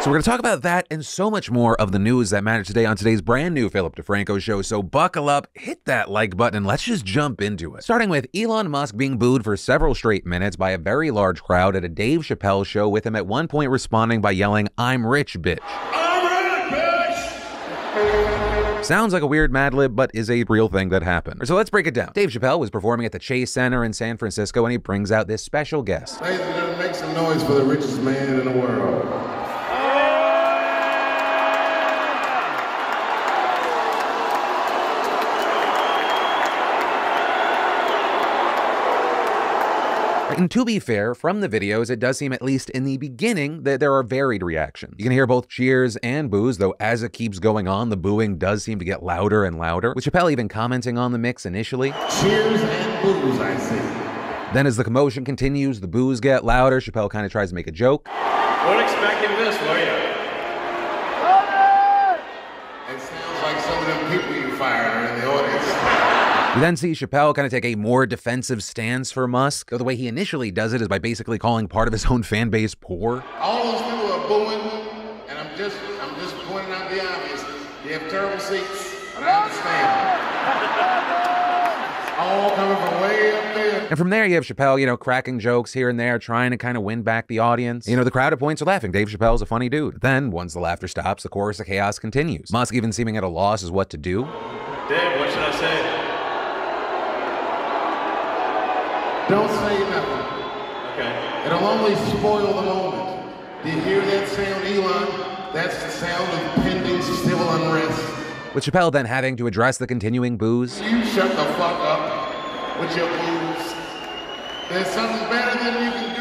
So we're going to talk about that and so much more of the news that matters today on today's brand new Philip DeFranco show. So buckle up, hit that like button, and let's just jump into it. Starting with Elon Musk being booed for several straight minutes by a very large crowd at a Dave Chappelle show, with him at one point responding by yelling, "I'm rich, bitch." I'm rich, bitch! Sounds like a weird Mad Lib, but is a real thing that happened. So let's break it down. Dave Chappelle was performing at the Chase Center in San Francisco, and he brings out this special guest. Ladies and gentlemen, make some noise for the richest man in the world. And to be fair, from the videos, it does seem, at least in the beginning, that there are varied reactions. You can hear both cheers and boos, though as it keeps going on, the booing does seem to get louder and louder, with Chappelle even commenting on the mix initially. Cheers and boos, I see. Then as the commotion continues, the boos get louder. Chappelle kind of tries to make a joke. Weren't expecting this, were you? It sounds like some of them people you fired are in the audience. We then see Chappelle kind of take a more defensive stance for Musk, though the way he initially does it is by basically calling part of his own fan base poor. All those people are booing, and I'm just pointing out the obvious. They have terrible seats, and I understand. It's all coming from way up there. And from there, you have Chappelle, cracking jokes here and there, trying to kind of win back the audience. The crowd at points are laughing. Dave Chappelle's a funny dude. Then, once the laughter stops, the chorus of chaos continues. Musk even seeming at a loss as what to do. Dave, what should I say? Don't say nothing. Okay. It'll only spoil the moment. Did you hear that sound, Elon? That's the sound of pending civil unrest. With Chappelle then having to address the continuing boos. You shut the fuck up with your boos. There's something better than you can do.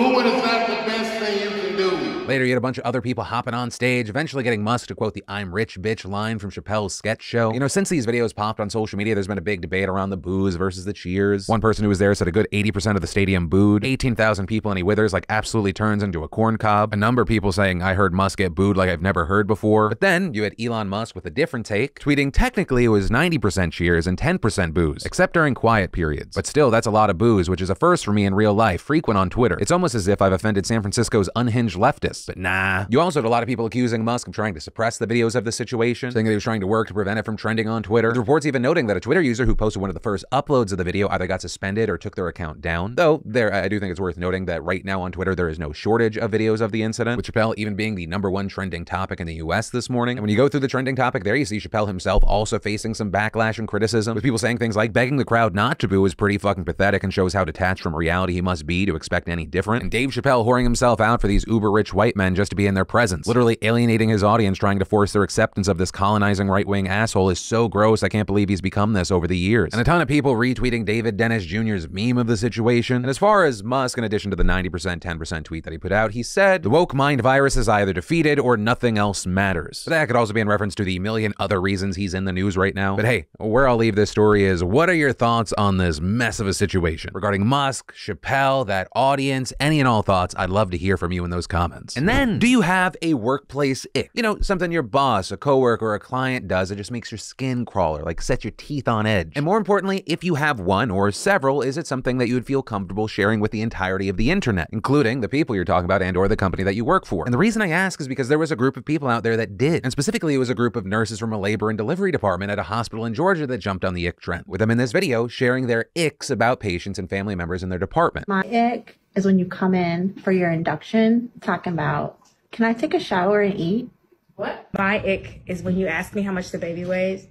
Booing is not the best thing you can do. Later, you had a bunch of other people hopping on stage, eventually getting Musk to quote the "I'm rich, bitch" line from Chappelle's sketch show. Since these videos popped on social media, there's been a big debate around the boos versus the cheers. One person who was there said a good 80% of the stadium booed. 18,000 people, and he withers like absolutely turns into a corn cob. A number of people saying, "I heard Musk get booed like I've never heard before." But then you had Elon Musk with a different take, tweeting technically it was 90% cheers and 10% boos, except during quiet periods. But still, that's a lot of boos, which is a first for me in real life, frequent on Twitter. It's almost as if I've offended San Francisco's unhinged leftists, but nah. You also had a lot of people accusing Musk of trying to suppress the videos of the situation, saying that he was trying to work to prevent it from trending on Twitter. The reports even noting that a Twitter user who posted one of the first uploads of the video either got suspended or took their account down. Though, I do think it's worth noting that right now on Twitter, there is no shortage of videos of the incident, with Chappelle even being the #1 trending topic in the US this morning. And when you go through the trending topic there, you see Chappelle himself also facing some backlash and criticism, with people saying things like, "Begging the crowd not to boo is pretty fucking pathetic and shows how detached from reality he must be to expect any different." And Dave Chappelle whoring himself out for these uber-rich white men just to be in their presence, literally alienating his audience, trying to force their acceptance of this colonizing right-wing asshole is so gross. I can't believe he's become this over the years. And a ton of people retweeting David Dennis Jr.'s meme of the situation. And as far as Musk, in addition to the 90%, 10% tweet that he put out, he said, "The woke mind virus is either defeated or nothing else matters." But that could also be in reference to the million other reasons he's in the news right now. But hey, where I'll leave this story is, what are your thoughts on this mess of a situation? Regarding Musk, Chappelle, that audience, any and all thoughts, I'd love to hear from you in those comments. And then, do you have a workplace ick? Something your boss, a coworker, or a client does that just makes your skin crawl or like sets your teeth on edge. And more importantly, if you have one or several, is it something that you would feel comfortable sharing with the entirety of the internet, including the people you're talking about and or the company that you work for? And the reason I ask is because there was a group of people out there that did. And specifically, it was a group of nurses from a labor and delivery department at a hospital in Georgia that jumped on the ick trend, with them in this video sharing their icks about patients and family members in their department. My ick is when you come in for your induction talking about, "Can I take a shower and eat?" What? My ick is when you ask me how much the baby weighs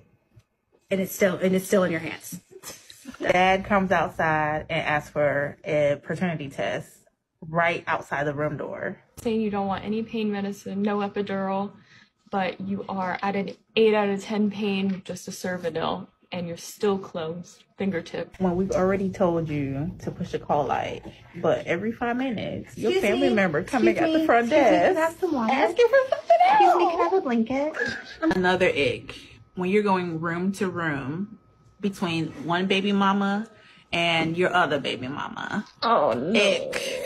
and it's still in your hands. Dad comes outside and asks for a paternity test right outside the room door. Saying you don't want any pain medicine, no epidural, but you are at an 8 out of 10 pain, just a Cervidil, and you're still closed fingertip. When we've already told you to push the call light, but every 5 minutes, your family member coming at the front desk, asking for something else. "Excuse me, can I have a blanket?" Another ick, when you're going room to room between one baby mama and your other baby mama. Oh, no. Ick.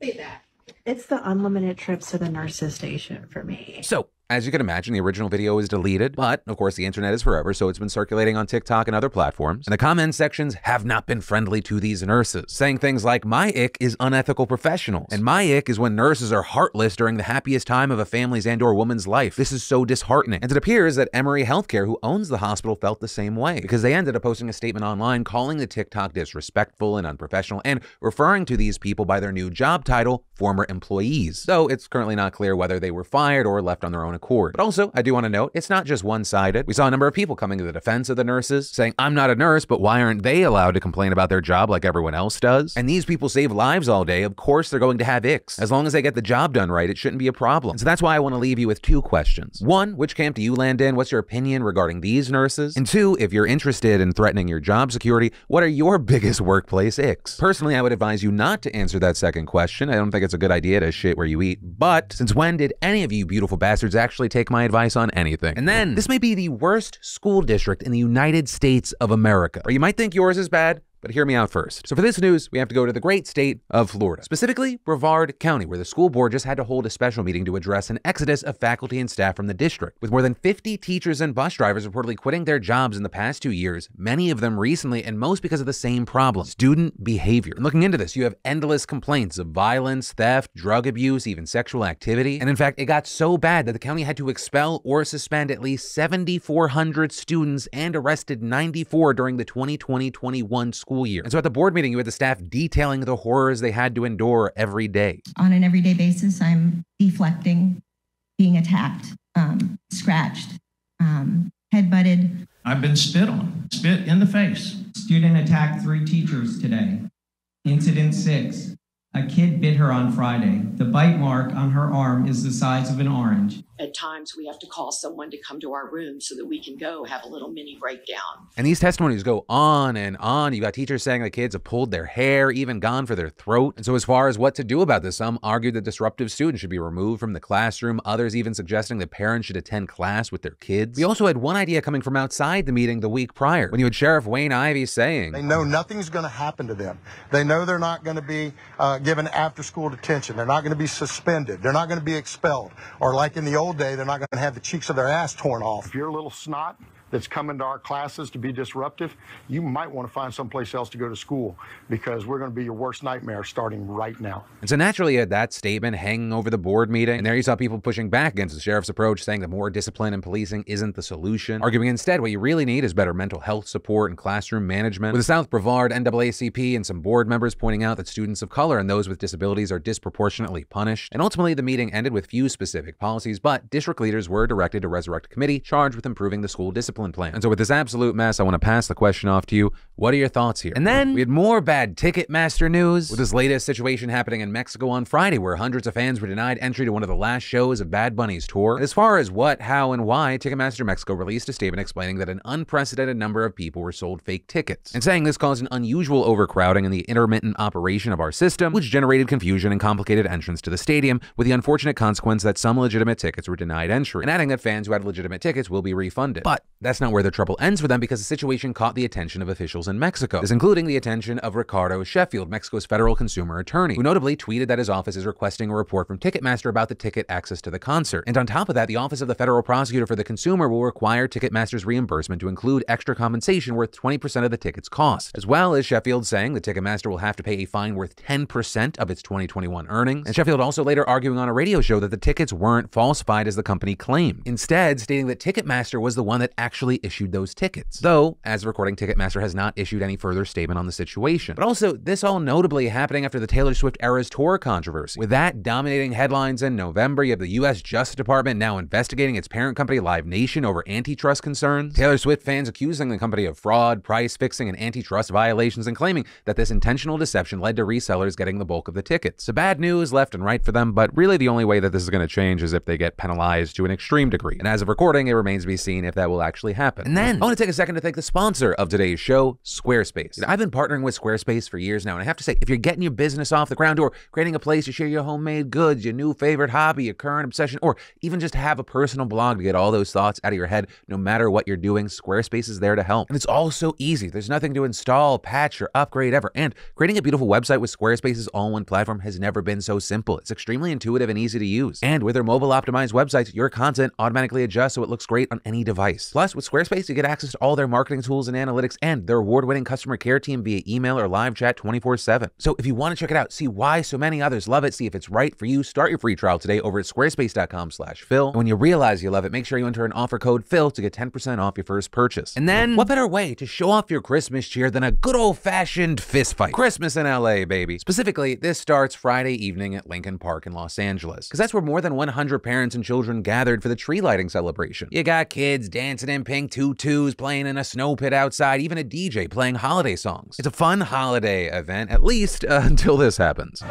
Say that. It's the unlimited trips to the nurse's station for me. So As you can imagine, the original video is deleted, but of course the internet is forever, so it's been circulating on TikTok and other platforms. And the comment sections have not been friendly to these nurses, saying things like, "My ick is unethical professionals," and "My ick is when nurses are heartless during the happiest time of a family's and/or woman's life. This is so disheartening." And it appears that Emory Healthcare, who owns the hospital, felt the same way, because they ended up posting a statement online calling the TikTok disrespectful and unprofessional, and referring to these people by their new job title, former employees. So it's currently not clear whether they were fired or left on their own accord. But also, I do want to note, it's not just one-sided. We saw a number of people coming to the defense of the nurses, saying, "I'm not a nurse, but why aren't they allowed to complain about their job like everyone else does? And these people save lives all day. Of course they're going to have icks. As long as they get the job done right, it shouldn't be a problem." And so that's why I want to leave you with two questions. One, which camp do you land in? What's your opinion regarding these nurses? And two, if you're interested in threatening your job security, what are your biggest workplace icks? Personally, I would advise you not to answer that second question. I don't think it's a good idea to shit where you eat, but since when did any of you beautiful bastards actually take my advice on anything? And then, this may be the worst school district in the United States of America. Or you might think yours is bad, but hear me out first. So for this news, we have to go to the great state of Florida, specifically Brevard County, where the school board just had to hold a special meeting to address an exodus of faculty and staff from the district, with more than 50 teachers and bus drivers reportedly quitting their jobs in the past 2 years, many of them recently, and most because of the same problem, student behavior. And looking into this, you have endless complaints of violence, theft, drug abuse, even sexual activity. And in fact, it got so bad that the county had to expel or suspend at least 7,400 students and arrested 94 during the 2020-21 school year. And so at the board meeting, you had the staff detailing the horrors they had to endure every day. On an everyday basis, I'm deflecting, being attacked, scratched, headbutted. I've been spit on, spit in the face. Student attacked 3 teachers today. Incident 6, a kid bit her on Friday. The bite mark on her arm is the size of an orange. At times, we have to call someone to come to our room so that we can go have a little mini breakdown. And these testimonies go on and on. You got teachers saying the kids have pulled their hair, even gone for their throat. And so as far as what to do about this, some argued that disruptive students should be removed from the classroom, others even suggesting that parents should attend class with their kids. We also had one idea coming from outside the meeting the week prior, when you had Sheriff Wayne Ivey saying, "They know nothing's going to happen to them. They know they're not going to be given after-school detention. They're not going to be suspended. They're not going to be expelled. Or like in the old day, they're not going to have the cheeks of their ass torn off. If you're a little snot that's coming to our classes to be disruptive, you might want to find someplace else to go to school, because we're going to be your worst nightmare starting right now." And so naturally, you had that statement hanging over the board meeting, and there you saw people pushing back against the sheriff's approach, saying that more discipline and policing isn't the solution, arguing instead what you really need is better mental health support and classroom management, with the South Brevard NAACP and some board members pointing out that students of color and those with disabilities are disproportionately punished. And ultimately, the meeting ended with few specific policies, but district leaders were directed to resurrect a committee charged with improving the school discipline plan. And so with this absolute mess, I want to pass the question off to you. What are your thoughts here? And then we had more bad Ticketmaster news, with this latest situation happening in Mexico on Friday, where hundreds of fans were denied entry to one of the last shows of Bad Bunny's tour. And as far as what, how, and why, Ticketmaster Mexico released a statement explaining that an unprecedented number of people were sold fake tickets, and saying this caused an unusual overcrowding in the intermittent operation of our system, which generated confusion and complicated entrance to the stadium, with the unfortunate consequence that some legitimate tickets were denied entry, and adding that fans who had legitimate tickets will be refunded. But that's not where the trouble ends for them, because the situation caught the attention of officials in Mexico, this including the attention of Ricardo Sheffield, Mexico's federal consumer attorney, who notably tweeted that his office is requesting a report from Ticketmaster about the ticket access to the concert. And on top of that, the Office of the Federal Prosecutor for the Consumer will require Ticketmaster's reimbursement to include extra compensation worth 20% of the ticket's cost, as well as Sheffield saying that Ticketmaster will have to pay a fine worth 10% of its 2021 earnings. And Sheffield also later arguing on a radio show that the tickets weren't falsified as the company claimed, instead stating that Ticketmaster was the one that actually issued those tickets. Though, as of recording, Ticketmaster has not issued any further statement on the situation. But also, this all notably happening after the Taylor Swift Eras tour controversy, with that dominating headlines in November. You have the U.S. Justice Department now investigating its parent company, Live Nation, over antitrust concerns. Taylor Swift fans accusing the company of fraud, price fixing, and antitrust violations, and claiming that this intentional deception led to resellers getting the bulk of the tickets. So bad news left and right for them, but really the only way that this is going to change is if they get penalized to an extreme degree. And as of recording, it remains to be seen if that will actually actually happen. And then I want to take a second to thank the sponsor of today's show, Squarespace. I've been partnering with Squarespace for years now, and I have to say, if you're getting your business off the ground or creating a place to share your homemade goods, your new favorite hobby, your current obsession, or even just have a personal blog to get all those thoughts out of your head, no matter what you're doing, Squarespace is there to help. And it's all so easy. There's nothing to install, patch, or upgrade ever. And creating a beautiful website with Squarespace's all-in-one platform has never been so simple. It's extremely intuitive and easy to use. And with their mobile-optimized websites, your content automatically adjusts so it looks great on any device. Plus, with Squarespace, you get access to all their marketing tools and analytics and their award-winning customer care team via email or live chat 24/7. So if you want to check it out, see why so many others love it, see if it's right for you, start your free trial today over at squarespace.com/Phil. And when you realize you love it, make sure you enter an offer code Phil to get 10% off your first purchase. And then, what better way to show off your Christmas cheer than a good old-fashioned fist fight? Christmas in LA, baby. Specifically, this starts Friday evening at Lincoln Park in Los Angeles, because that's where more than 100 parents and children gathered for the tree lighting celebration. You got kids dancing in pink tutus, playing in a snow pit outside, even a DJ playing holiday songs. It's a fun holiday event, at least until this happens.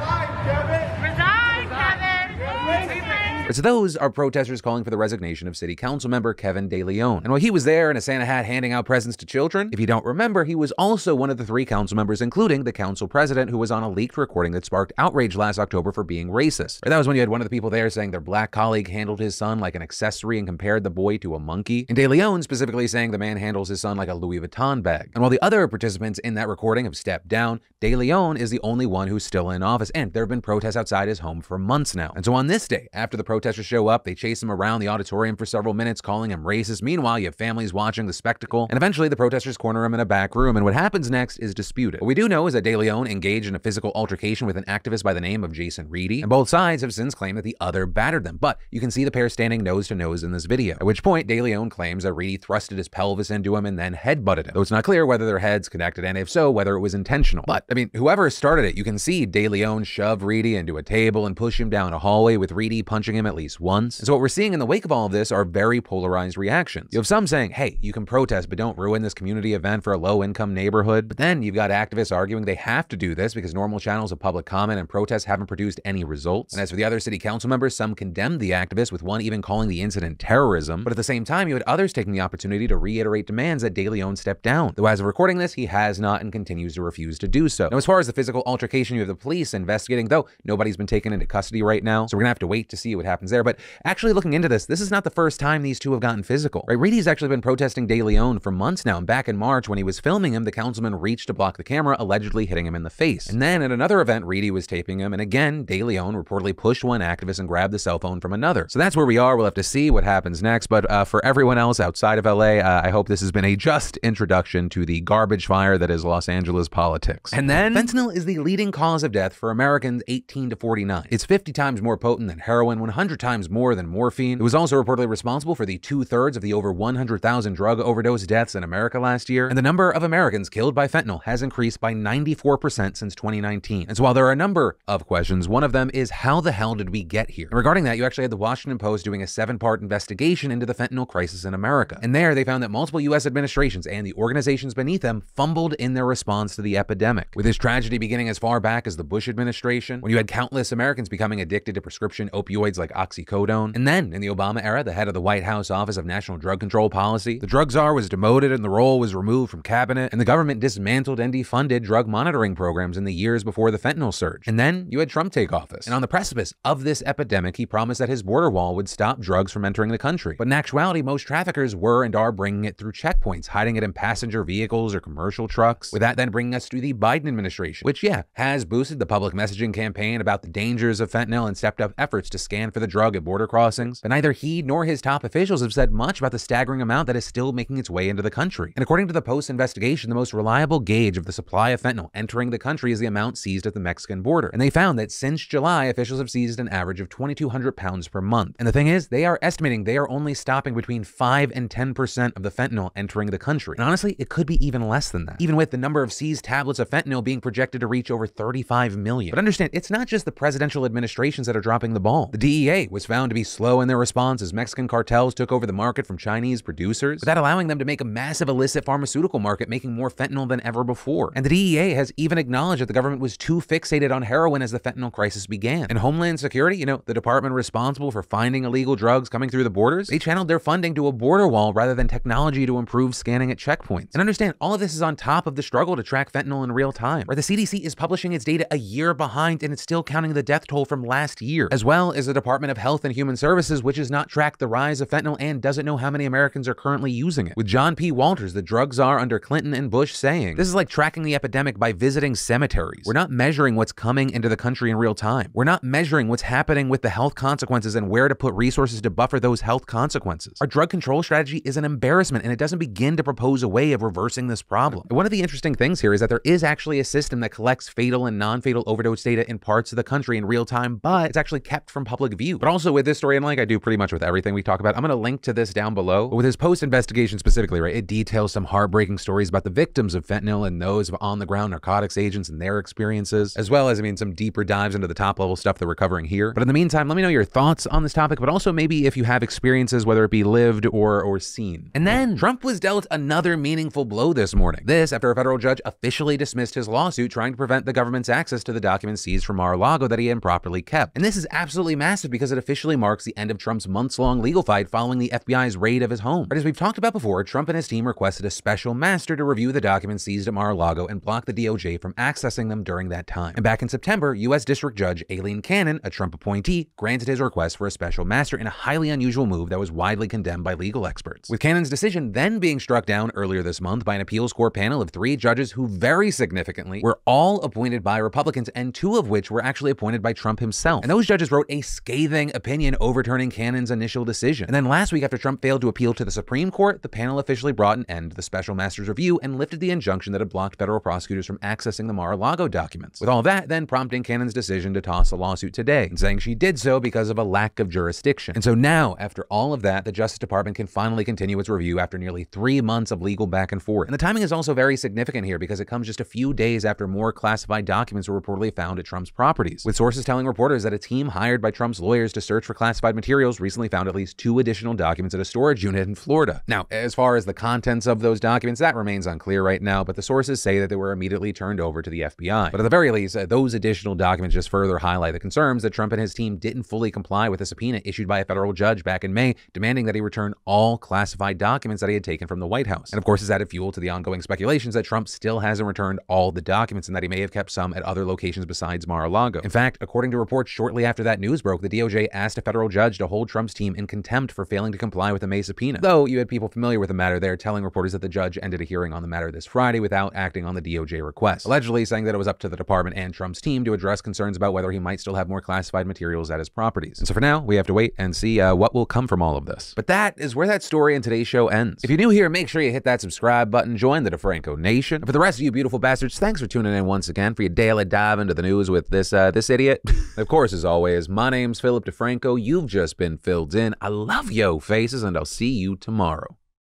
So those are protesters calling for the resignation of city council member Kevin De Leon. And while he was there in a Santa hat handing out presents to children, if you don't remember, he was also one of the three council members, including the council president, who was on a leaked recording that sparked outrage last October for being racist. Or that was when you had one of the people there saying their black colleague handled his son like an accessory and compared the boy to a monkey. And De Leon specifically saying the man handles his son like a Louis Vuitton bag. And while the other participants in that recording have stepped down, De Leon is the only one who's still in office. And there have been protests outside his home for months now. And so on this day, after the protesters show up, they chase him around the auditorium for several minutes, calling him racist. Meanwhile, you have families watching the spectacle, and eventually the protesters corner him in a back room, and what happens next is disputed. What we do know is that De Leon engaged in a physical altercation with an activist by the name of Jason Reedy, and both sides have since claimed that the other battered them, but you can see the pair standing nose to nose in this video, at which point De Leon claims that Reedy thrusted his pelvis into him and then headbutted him, though it's not clear whether their heads connected and if so, whether it was intentional. But, I mean, whoever started it, you can see De Leon shove Reedy into a table and push him down a hallway, with Reedy punching him at least once. And so what we're seeing in the wake of all of this are very polarized reactions. You have some saying, hey, you can protest, but don't ruin this community event for a low-income neighborhood. But then you've got activists arguing they have to do this because normal channels of public comment and protest haven't produced any results. And as for the other city council members, some condemned the activists, with one even calling the incident terrorism. But at the same time, you had others taking the opportunity to reiterate demands that De Leon stepped down. Though as of recording this, he has not and continues to refuse to do so. Now, as far as the physical altercation, you have the police investigating, though nobody's been taken into custody right now. So we're gonna have to wait to see what happens there. But actually looking into this, this is not the first time these two have gotten physical, right? Reedy's actually been protesting De Leon for months now, and back in March when he was filming him, the councilman reached to block the camera, allegedly hitting him in the face. And then at another event, Reedy was taping him, and again, De Leon reportedly pushed one activist and grabbed the cell phone from another. So that's where we are. We'll have to see what happens next. But for everyone else outside of LA, I hope this has been a just introduction to the garbage fire that is Los Angeles politics. And then, fentanyl is the leading cause of death for Americans 18 to 49. It's 50 times more potent than heroin, 100 times more than morphine. It was also reportedly responsible for the 2/3 of the over 100,000 drug overdose deaths in America last year. And the number of Americans killed by fentanyl has increased by 94% since 2019. And so while there are a number of questions, one of them is, how the hell did we get here? And regarding that, you actually had the Washington Post doing a 7-part investigation into the fentanyl crisis in America. And there, they found that multiple U.S. administrations and the organizations beneath them fumbled in their response to the epidemic, with this tragedy beginning as far back as the Bush administration, when you had countless Americans becoming addicted to prescription opioids like oxycodone. And then, in the Obama era, the head of the White House Office of National Drug Control Policy, the drug czar, was demoted and the role was removed from cabinet, and the government dismantled and defunded drug monitoring programs in the years before the fentanyl surge. And then, you had Trump take office, and on the precipice of this epidemic, he promised that his border wall would stop drugs from entering the country. But in actuality, most traffickers were and are bringing it through checkpoints, hiding it in passenger vehicles or commercial trucks, with that then bringing us to the Biden administration, which, yeah, has boosted the public messaging campaign about the dangers of fentanyl and stepped up efforts to scan for the drug at border crossings, but neither he nor his top officials have said much about the staggering amount that is still making its way into the country. And according to the Post investigation, the most reliable gauge of the supply of fentanyl entering the country is the amount seized at the Mexican border. And they found that since July, officials have seized an average of 2,200 pounds per month. And the thing is, they are estimating they are only stopping between 5 and 10% of the fentanyl entering the country. And honestly, it could be even less than that, even with the number of seized tablets of fentanyl being projected to reach over 35 million. But understand, it's not just the presidential administrations that are dropping the ball. The DEA DEA was found to be slow in their response as Mexican cartels took over the market from Chinese producers, without allowing them to make a massive illicit pharmaceutical market, making more fentanyl than ever before. And the DEA has even acknowledged that the government was too fixated on heroin as the fentanyl crisis began. And Homeland Security, you know, the department responsible for finding illegal drugs coming through the borders, they channeled their funding to a border wall rather than technology to improve scanning at checkpoints. And understand, all of this is on top of the struggle to track fentanyl in real time, where the CDC is publishing its data a year behind and it's still counting the death toll from last year, as well as the Department of Health and Human Services, which has not tracked the rise of fentanyl and doesn't know how many Americans are currently using it. With John P. Walters, the drug czar under Clinton and Bush, saying, "This is like tracking the epidemic by visiting cemeteries. We're not measuring what's coming into the country in real time. We're not measuring what's happening with the health consequences and where to put resources to buffer those health consequences. Our drug control strategy is an embarrassment, and it doesn't begin to propose a way of reversing this problem." And one of the interesting things here is that there is actually a system that collects fatal and non-fatal overdose data in parts of the country in real time, but it's actually kept from public view. But also with this story, and like I do pretty much with everything we talk about, I'm gonna link to this down below. But with his post investigation specifically, right, it details some heartbreaking stories about the victims of fentanyl and those of on-the-ground narcotics agents and their experiences, as well as, I mean, some deeper dives into the top-level stuff that we're covering here. But in the meantime, let me know your thoughts on this topic, but also maybe if you have experiences, whether it be lived or seen. And then Trump was dealt another meaningful blow this morning. This after a federal judge officially dismissed his lawsuit trying to prevent the government's access to the documents seized from Mar-a-Lago that he improperly kept. And this is absolutely massive because it officially marks the end of Trump's months-long legal fight following the FBI's raid of his home. But as we've talked about before, Trump and his team requested a special master to review the documents seized at Mar-a-Lago and block the DOJ from accessing them during that time. And back in September, U.S. District Judge Aileen Cannon, a Trump appointee, granted his request for a special master in a highly unusual move that was widely condemned by legal experts, with Cannon's decision then being struck down earlier this month by an appeals court panel of 3 judges who, very significantly, were all appointed by Republicans, and 2 of which were actually appointed by Trump himself. And those judges wrote a scathing opinion overturning Cannon's initial decision. And then last week, after Trump failed to appeal to the Supreme Court, the panel officially brought an end to the special master's review and lifted the injunction that had blocked federal prosecutors from accessing the Mar-a-Lago documents, with all that then prompting Cannon's decision to toss the lawsuit today, and saying she did so because of a lack of jurisdiction. And so now, after all of that, the Justice Department can finally continue its review after nearly 3 months of legal back and forth. And the timing is also very significant here because it comes just a few days after more classified documents were reportedly found at Trump's properties, with sources telling reporters that a team hired by Trump's lawyers to search for classified materials recently found at least 2 additional documents at a storage unit in Florida. Now, as far as the contents of those documents, that remains unclear right now, but the sources say that they were immediately turned over to the FBI. But at the very least, those additional documents just further highlight the concerns that Trump and his team didn't fully comply with a subpoena issued by a federal judge back in May, demanding that he return all classified documents that he had taken from the White House. And of course, this added fuel to the ongoing speculations that Trump still hasn't returned all the documents and that he may have kept some at other locations besides Mar-a-Lago. In fact, according to reports shortly after that news broke, the DOJ asked a federal judge to hold Trump's team in contempt for failing to comply with the May subpoena, though you had people familiar with the matter there telling reporters that the judge ended a hearing on the matter this Friday without acting on the DOJ request, allegedly saying that it was up to the department and Trump's team to address concerns about whether he might still have more classified materials at his properties. And so for now, we have to wait and see what will come from all of this. But that is where that story in today's show ends. If you're new here, make sure you hit that subscribe button, join the DeFranco Nation. And for the rest of you beautiful bastards, thanks for tuning in once again for your daily dive into the news with this idiot. Of course, as always, my name's Philip DeFranco. You've just been filled in. I love yo faces, and I'll see you tomorrow.